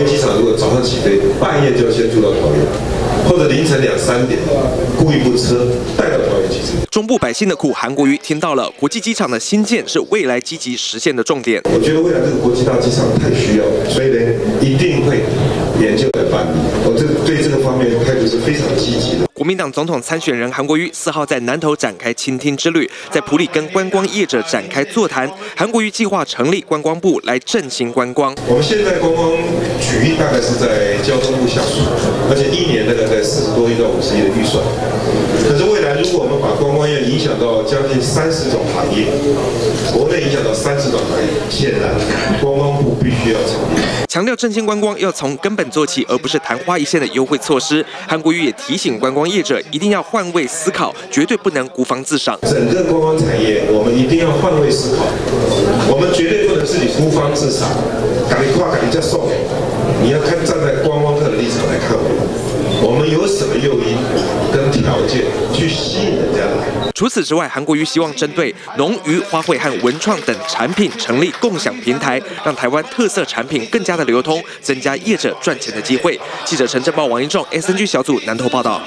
飞机场如果早上起飞，半夜就要先住到桃园，或者凌晨2、3点雇一部车带到桃园机场。中部百姓的苦，韩国瑜听到了。国际机场的新建是未来积极实现的重点。我觉得未来这个国际大机场太需要，所以呢，一定会研究来办。我对这个方面态度是非常积极的。 国民党总统参选人韩国瑜4号在南投展开倾听之旅，在埔里跟观光业者展开座谈。韩国瑜计划成立观光部来振兴观光。我们现在观光局大概是在交通部下属，而且一年大概在40多亿到50亿的预算。可是未来如果我们把观光业影响到将近30种行业，国内影响到30种行业，显然观光部必须要成立。强调振兴观光要从根本做起，而不是昙花一现的优惠措施。韩国瑜也提醒观光 业者一定要换位思考，绝对不能孤芳自赏。整个观光产业，我们一定要换位思考，我们绝对不能自己孤芳自赏，赶紧挂，赶紧再送。你要看站在观光客的立场来看，我们有什么诱因跟条件去吸引人家来？除此之外，韩国瑜希望针对农渔、花卉和文创等产品成立共享平台，让台湾特色产品更加的流通，增加业者赚钱的机会。记者陈正豹、王英仲，SNG 小组南投报道。